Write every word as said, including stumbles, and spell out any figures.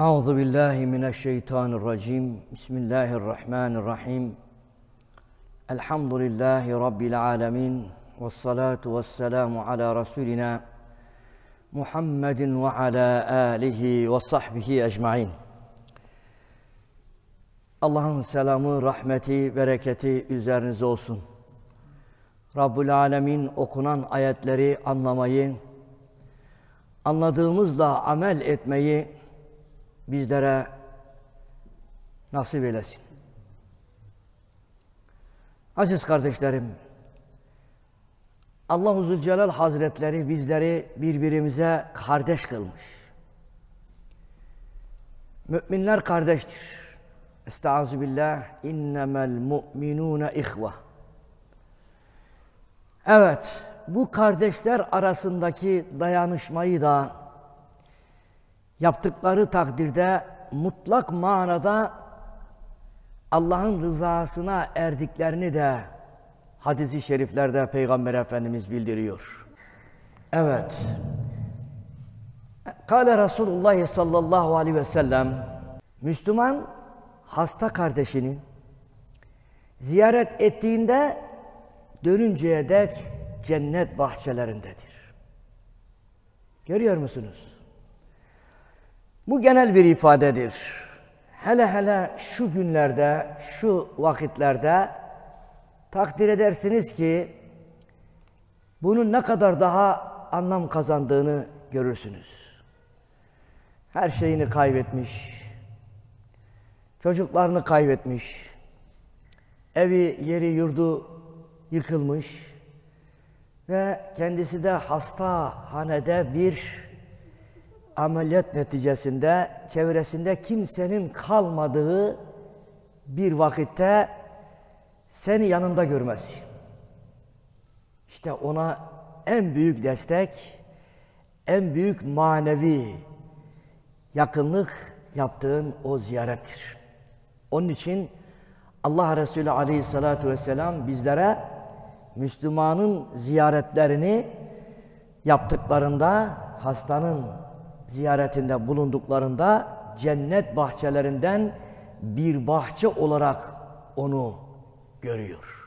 Euzu billahi mineşşeytanirracim. Bismillahirrahmanirrahim. Elhamdülillahi rabbil alamin. Ves salatu vesselamu ala rasulina Muhammedin ve ala alihi ve sahbihi ecmaîn. Allah'ın selamı, rahmeti, bereketi üzerinize olsun. Rabbül alemin okunan ayetleri anlamayı, anladığımızla amel etmeyi bizlere nasip eylesin. Aziz kardeşlerim, Allah-u Zülcelal Hazretleri bizleri birbirimize kardeş kılmış. Müminler kardeştir. Estağfirullah. İnnemel mu'minûne ihva. Evet, bu kardeşler arasındaki dayanışmayı da yaptıkları takdirde mutlak manada Allah'ın rızasına erdiklerini de hadis-i şeriflerde Peygamber Efendimiz bildiriyor. Evet. Kâle Resulullah sallallahu aleyhi ve sellem, Müslüman hasta kardeşini ziyaret ettiğinde dönünceye dek cennet bahçelerindedir. Görüyor musunuz? Bu genel bir ifadedir. Hele hele şu günlerde, şu vakitlerde takdir edersiniz ki bunun ne kadar daha anlam kazandığını görürsünüz. Her şeyini kaybetmiş, çocuklarını kaybetmiş, evi, yeri, yurdu yıkılmış ve kendisi de hastahanede bir ameliyat neticesinde çevresinde kimsenin kalmadığı bir vakitte seni yanında görmesi. İşte ona en büyük destek, en büyük manevi yakınlık yaptığın o ziyarettir. Onun için Allah Resulü Aleyhissalatu vesselam bizlere Müslümanın ziyaretlerini yaptıklarında, hastanın ziyaretinde bulunduklarında cennet bahçelerinden bir bahçe olarak onu görüyor.